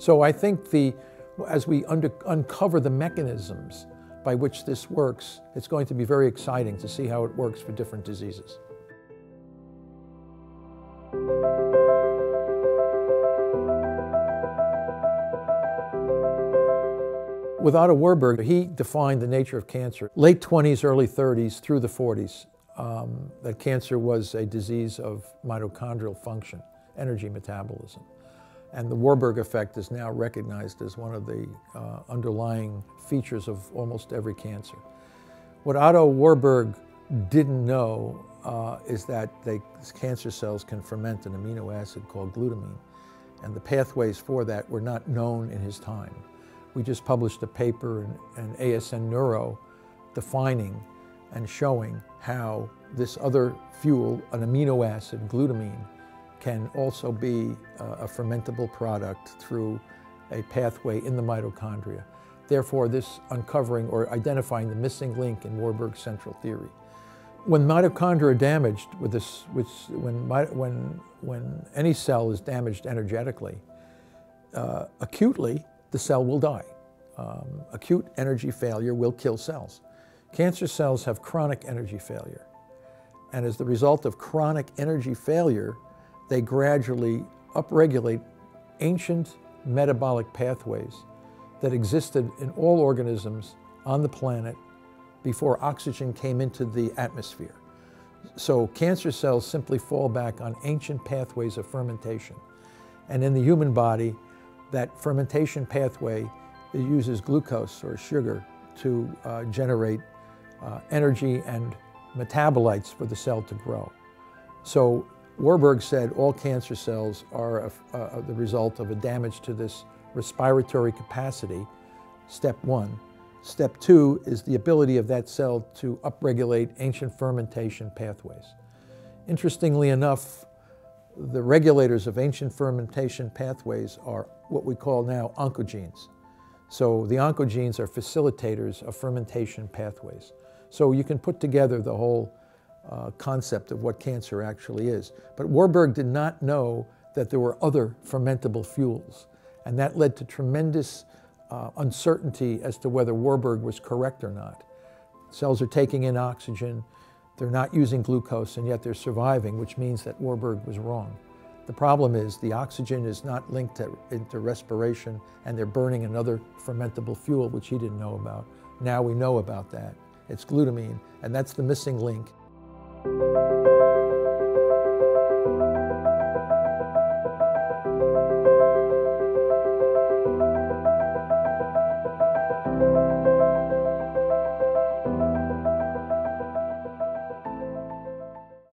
So I think as we uncover the mechanisms by which this works, it's going to be very exciting to see how it works for different diseases. With Otto Warburg, he defined the nature of cancer. Late 20s, early 30s, through the 40s, that cancer was a disease of mitochondrial function, energy metabolism. And the Warburg effect is now recognized as one of the underlying features of almost every cancer. What Otto Warburg didn't know is that cancer cells can ferment an amino acid called glutamine. And the pathways for that were not known in his time. We just published a paper in ASN Neuro defining and showing how this other fuel, an amino acid, glutamine, can also be a fermentable product through a pathway in the mitochondria. Therefore, this uncovering or identifying the missing link in Warburg's central theory. When mitochondria are damaged, when any cell is damaged energetically, acutely, the cell will die. Acute energy failure will kill cells. Cancer cells have chronic energy failure. And as the result of chronic energy failure, they gradually upregulate ancient metabolic pathways that existed in all organisms on the planet before oxygen came into the atmosphere. So cancer cells simply fall back on ancient pathways of fermentation. And in the human body, that fermentation pathway uses glucose or sugar to generate energy and metabolites for the cell to grow. So Warburg said all cancer cells are the result of a damage to this respiratory capacity, step one. Step two is the ability of that cell to upregulate ancient fermentation pathways. Interestingly enough, the regulators of ancient fermentation pathways are what we call now oncogenes. So the oncogenes are facilitators of fermentation pathways. So you can put together the whole concept of what cancer actually is. But Warburg did not know that there were other fermentable fuels. And that led to tremendous uncertainty as to whether Warburg was correct or not. Cells are taking in oxygen. They're not using glucose, and yet they're surviving, which means that Warburg was wrong. The problem is the oxygen is not linked into respiration, and they're burning another fermentable fuel, which he didn't know about. Now we know about that. It's glutamine, and that's the missing link.